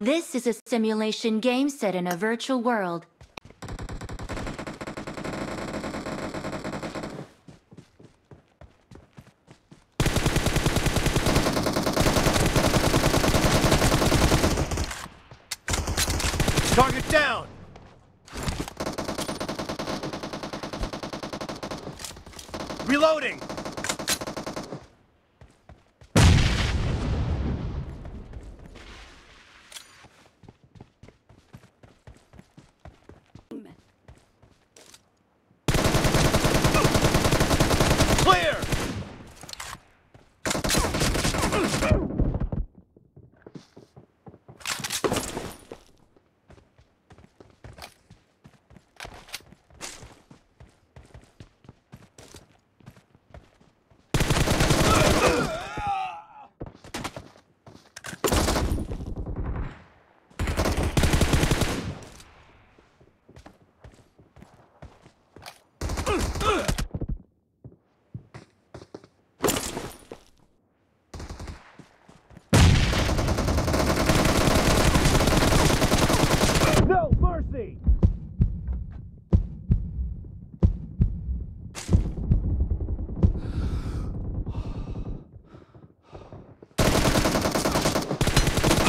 This is a simulation game set in a virtual world. Target down! Reloading!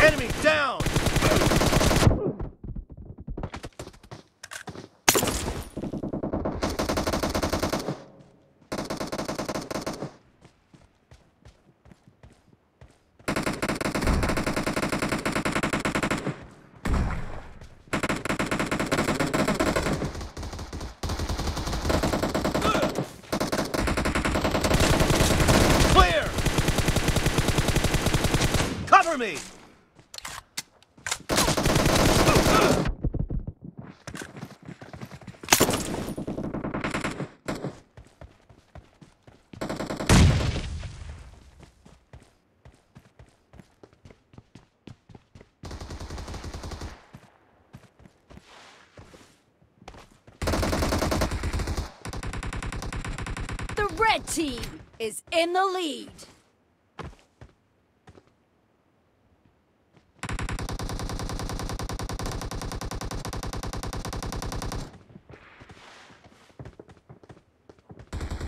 Enemy down! Clear! Cover me! Red team is in the lead.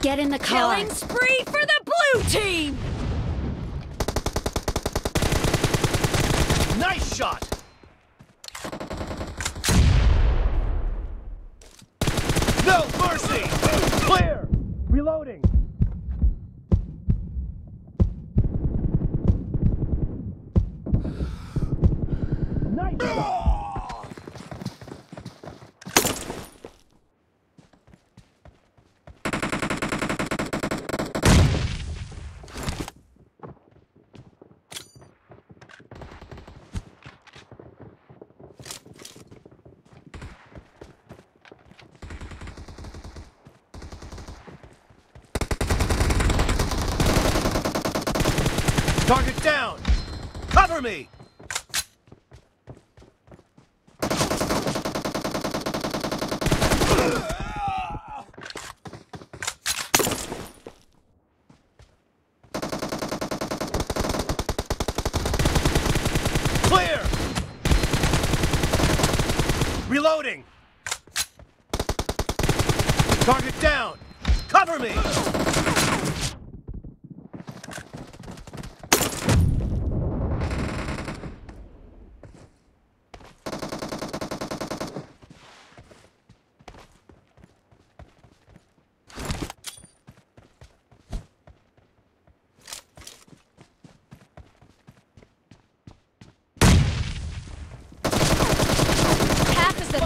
Get in the car. Killing spree for the blue team. Nice shot. No mercy. Clear. Reloading. Target down! Cover me! Clear! Reloading! Target down! Cover me!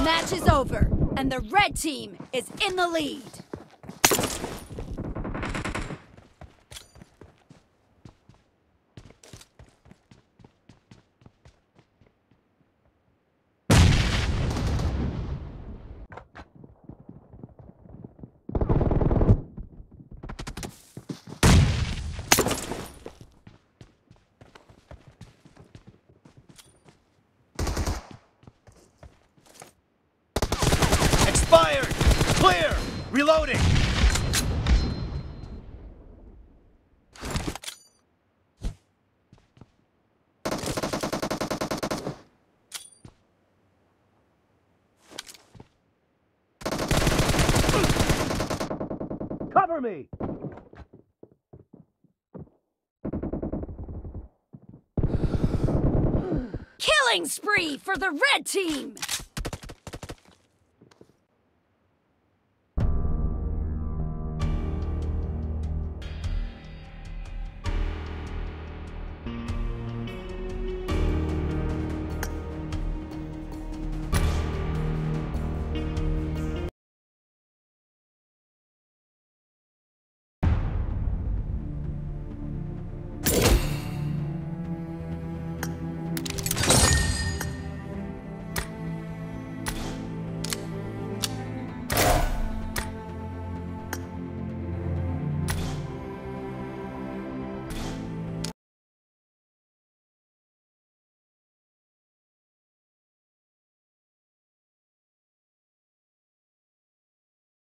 Match is over, and the red team is in the lead. Fired! Clear! Reloading! Cover me! Killing spree for the red team!